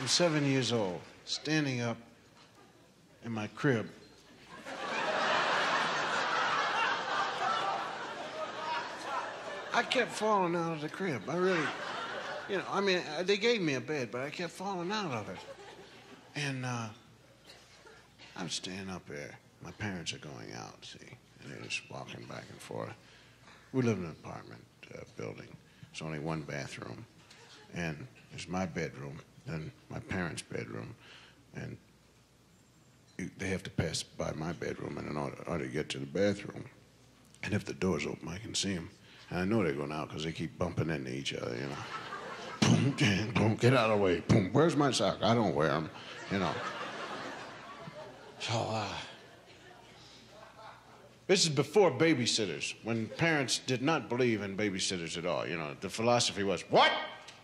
I'm 7 years old, standing up in my crib. I kept falling out of the crib. I really, you know, I mean, they gave me a bed, but I kept falling out of it. And I'm standing up there. My parents are going out, see, and they're just walking back and forth. We live in an apartment building. There's only one bathroom, and there's my bedroom, then my parents' bedroom, and they have to pass by my bedroom in order to get to the bathroom. And if the door's open, I can see them. And I know they're going out because they keep bumping into each other, you know. Boom, dang, boom, get out of the way. Boom, where's my sock? I don't wear them, you know. So, this is before babysitters, when parents did not believe in babysitters at all. You know, the philosophy was, what?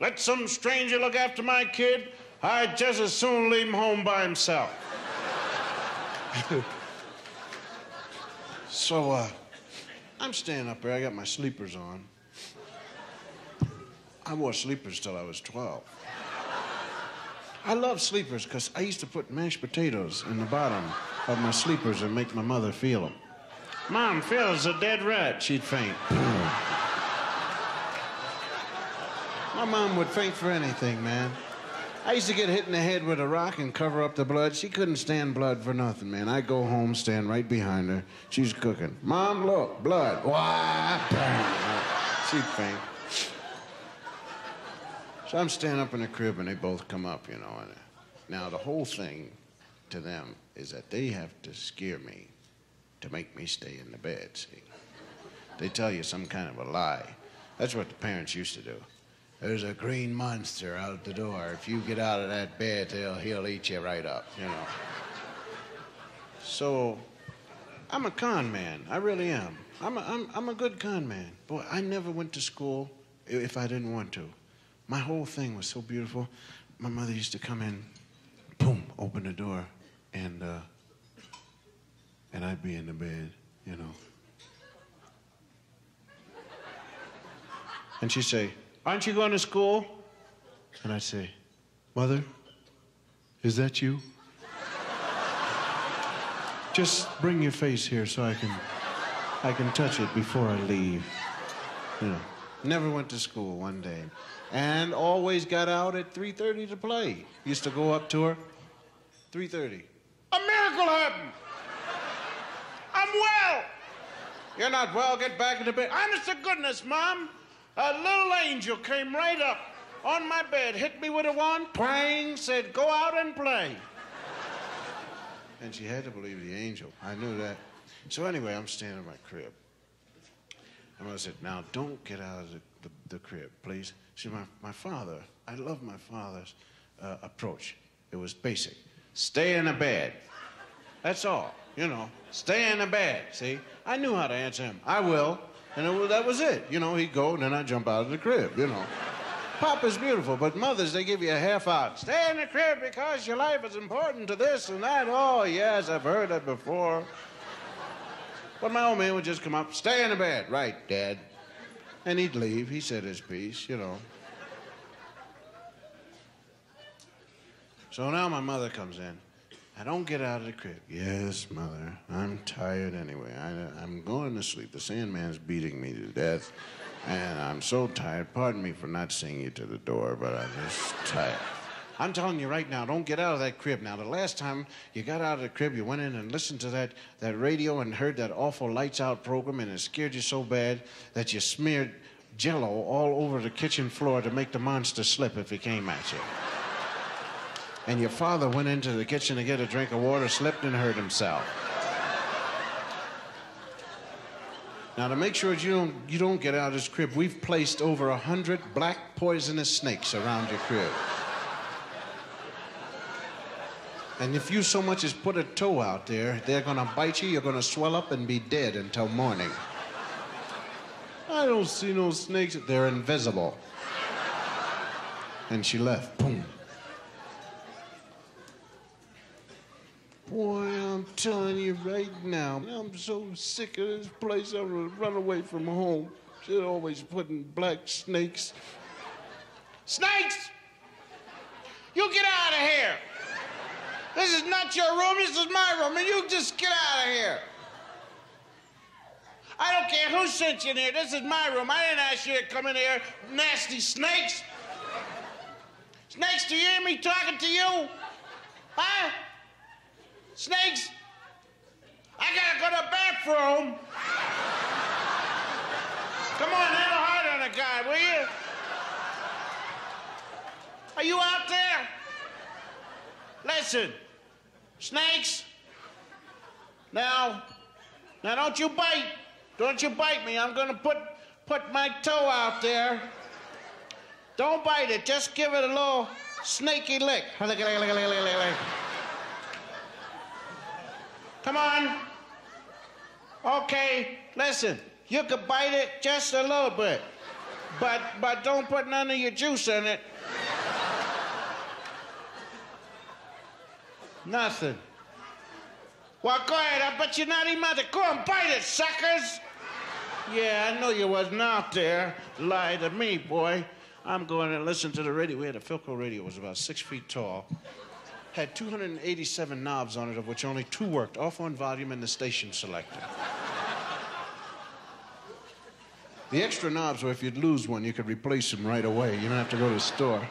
Let some stranger look after my kid? I'd just as soon leave him home by himself. So, I'm standing up there. I got my sleepers on. I wore sleepers till I was 12. I love sleepers because I used to put mashed potatoes in the bottom of my sleepers and make my mother feel them. Mom, Phil's a dead rat. She'd faint. My mom would faint for anything, man. I used to get hit in the head with a rock and cover up the blood. She couldn't stand blood for nothing, man. I'd go home, stand right behind her. She's cooking. Mom, look, blood. Why? She'd faint. So I'm standing up in the crib, and they both come up, you know. And now, the whole thing to them is that they have to scare me to make me stay in the bed, see? They tell you some kind of a lie. That's what the parents used to do. There's a green monster out the door. If you get out of that bed, he'll eat you right up, you know. So, I'm a con man. I really am. I'm a good con man. Boy, I never went to school if I didn't want to. My whole thing was so beautiful. My mother used to come in, boom, open the door, and I'd be in the bed, you know. And she'd say, aren't you going to school? And I'd say, Mother, is that you? Just bring your face here so I can touch it before I leave. You know, never went to school one day. And always got out at 3:30 to play. Used to go up to her, 3:30. A miracle happened! I'm well. You're not well. Get back in the bed. Honest to goodness, Mom, a little angel came right up on my bed, hit me with a wand, twang, said, go out and play. And she had to believe the angel. I knew that. So anyway, I'm standing in my crib. And I said, now, don't get out of the crib, please. See, my father, I love my father's approach. It was basic. Stay in the bed. That's all. You know, stay in the bed, see? I knew how to answer him. I will. And that was it. You know, he'd go, and then I'd jump out of the crib, you know. Papa's beautiful, but mothers, they give you a half out. Stay in the crib because your life is important to this and that. Oh, yes, I've heard that before. But my old man would just come up, stay in the bed. Right, Dad. And he'd leave. He said his piece, you know. So now my mother comes in. I don't get out of the crib. Yes, Mother. I'm tired anyway. I'm going to sleep. The Sandman's beating me to death, and I'm so tired. Pardon me for not seeing you to the door, but I'm just tired. I'm telling you right now, don't get out of that crib. Now, the last time you got out of the crib, you went in and listened to that radio and heard that awful Lights Out program, and it scared you so bad that you smeared Jell-O all over the kitchen floor to make the monster slip if he came at you. And your father went into the kitchen to get a drink of water, slipped and hurt himself. Now, to make sure that you don't get out of this crib, we've placed over 100 black poisonous snakes around your crib. And if you so much as put a toe out there, they're going to bite you, you're going to swell up and be dead until morning. I don't see no snakes. They're invisible. And she left. Boom. Boy, I'm telling you right now, I'm so sick of this place, I'm gonna run away from home. They're always putting black snakes. Snakes! You get out This is not your room, this is my room, and you just get out of here. I don't care who sent you in here, this is my room. I didn't ask you to come in here, nasty snakes. Snakes, do you hear me talking to you? Huh? Snakes? I gotta go to the bathroom. Come on, have a heart on a guy, will you? Are you out there? Listen, snakes, now don't you bite. Don't you bite me. I'm gonna put my toe out there. Don't bite it, just give it a little snaky lick. Come on. Okay, listen, you could bite it just a little bit, but don't put none of your juice in it. Nothing. Well, go ahead, I bet you're not even out there. Go and bite it, suckers! Yeah, I knew you wasn't out there. Lie to me, boy. I'm going to listen to the radio. We had a Philco radio. It was about 6 feet tall. Had 287 knobs on it, of which only 2 worked, off on volume and the station selector. The extra knobs were if you'd lose one, you could replace them right away. You don't have to go to the store.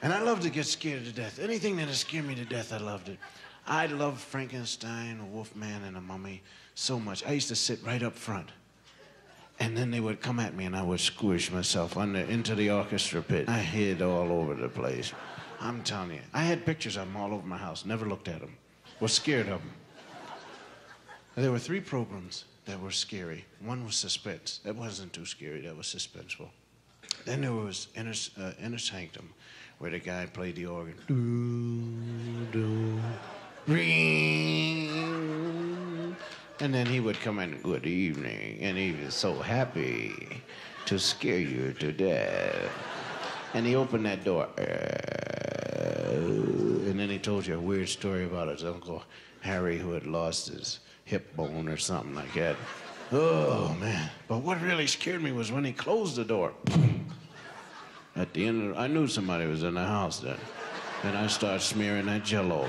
And I loved to get scared to death. Anything that scared me to death, I loved it. I loved Frankenstein, a Wolfman, and a Mummy so much. I used to sit right up front. And then they would come at me, and I would squish myself into the orchestra pit. I hid all over the place. I'm telling you. I had pictures of them all over my house. Never looked at them. Was scared of them. There were 3 programs that were scary. One was Suspense. That wasn't too scary. That was suspenseful. Then there was Inner Sanctum, where the guy played the organ. Do, do, ring. And then he would come in, good evening, and he was so happy to scare you to death. And he opened that door. And then he told you a weird story about his Uncle Harry who had lost his hip bone or something like that. Oh, man. But what really scared me was when he closed the door. At the end of I knew somebody was in the house then. And I started smearing that Jell-O.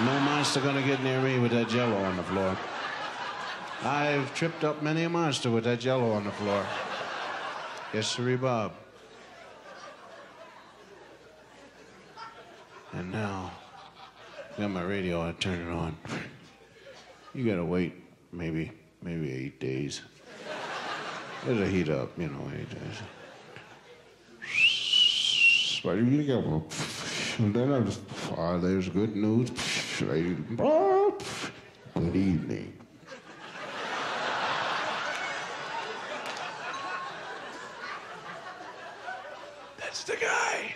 No monster gonna get near me with that Jell-O on the floor. I've tripped up many a monster with that Jell-O on the floor. Yes, sirree, Bob. And now, I got my radio, I turn it on. You gotta wait, maybe 8 days. It'll heat up, you know, 8 days. And then I was, oh, there's good news. Good evening. That's the guy.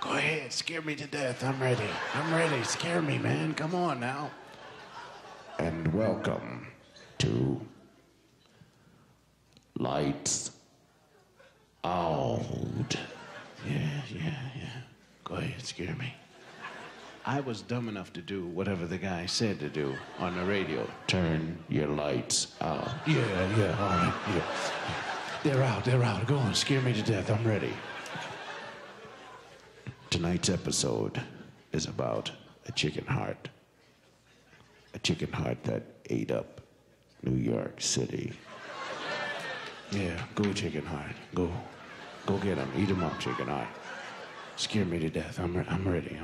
Go ahead, scare me to death. I'm ready. Scare me, man. Come on now. And welcome to Lights Out. Yeah. Go ahead, scare me. I was dumb enough to do whatever the guy said to do on the radio. Turn your lights out. Yeah, all right, yeah. They're out. Go on, scare me to death. I'm ready. Tonight's episode is about a chicken heart. A chicken heart that ate up New York City. Yeah, go chicken heart. Go get him. Eat him up, chicken heart. Scare me to death. I'm ready.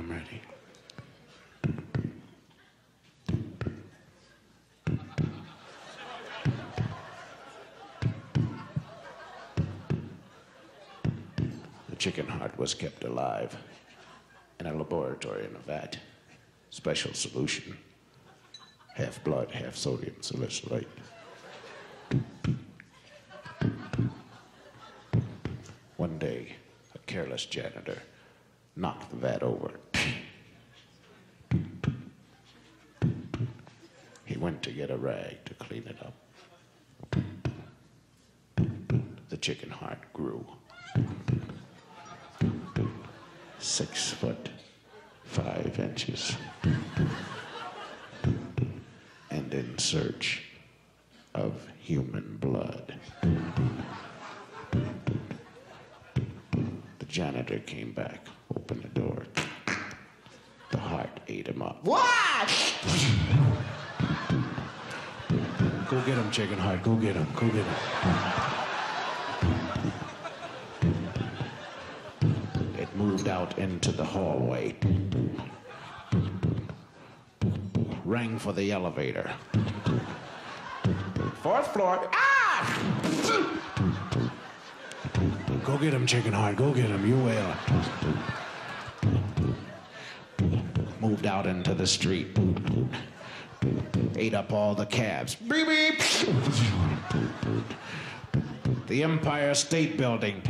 The chicken heart was kept alive in a laboratory in a vat. Special solution. Half blood, half sodium salicylate. One day, a careless janitor knocked the vat over. He went to get a rag to clean it up. The chicken heart grew. 6 foot 5 inches. And in search of human blood. The janitor came back, opened the door. beat him up. What? Go get him, Chickenheart. Go get him. Go get him. It moved out into the hallway. Rang for the elevator. Fourth floor. Ah! Go get him, Chickenheart. Go get him. You will. Moved out into the street. Ate up all the cabs. Beep, beep. The Empire State Building.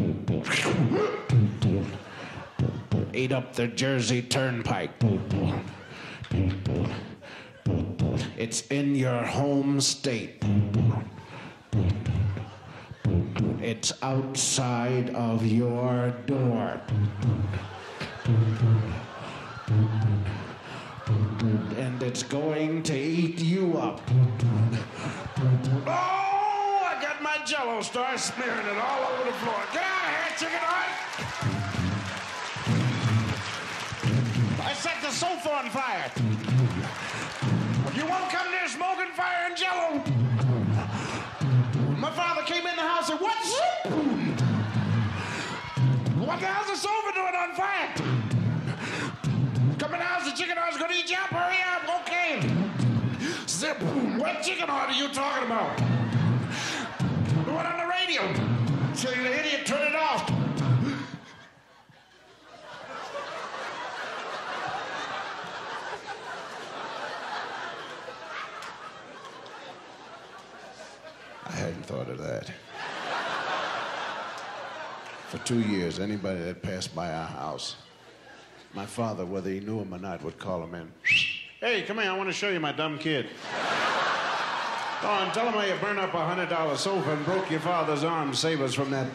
Ate up the Jersey Turnpike. It's in your home state. It's outside of your door. And it's going to eat you up. Oh, I got my Jell-O, started smearing it all over the floor. Get out of here, Chickenheart! I set the sofa on fire. You won't come near smoking fire and Jell-O. My father came in the house and said, what the hell's the sofa doing on fire? Come in the house, the Chickenheart's gonna eat you up, hurry up, okay. Zip, what Chickenheart are you talking about? The one on the radio. So you idiot, turn it off. I hadn't thought of that. For 2 years, anybody that passed by our house, my father, whether he knew him or not, would call him in. Hey, come here, I want to show you my dumb kid. Go on, tell him how you burned up a $100 sofa and broke your father's arm. Save us from that.